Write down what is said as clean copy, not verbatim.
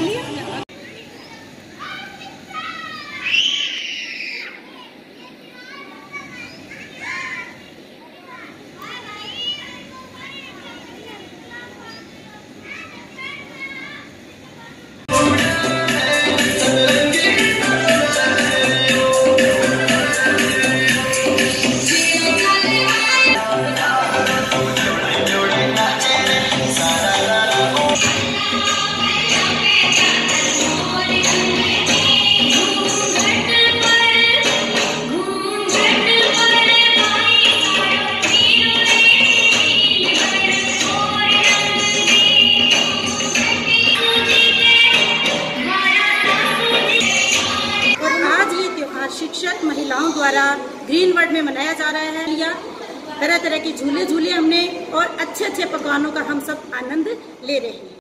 डालिए। शिक्षक महिलाओं द्वारा ग्रीन वर्ल्ड में मनाया जा रहा है। लिया तरह तरह के झूले झूले हमने और अच्छे अच्छे पकवानों का हम सब आनंद ले रहे हैं।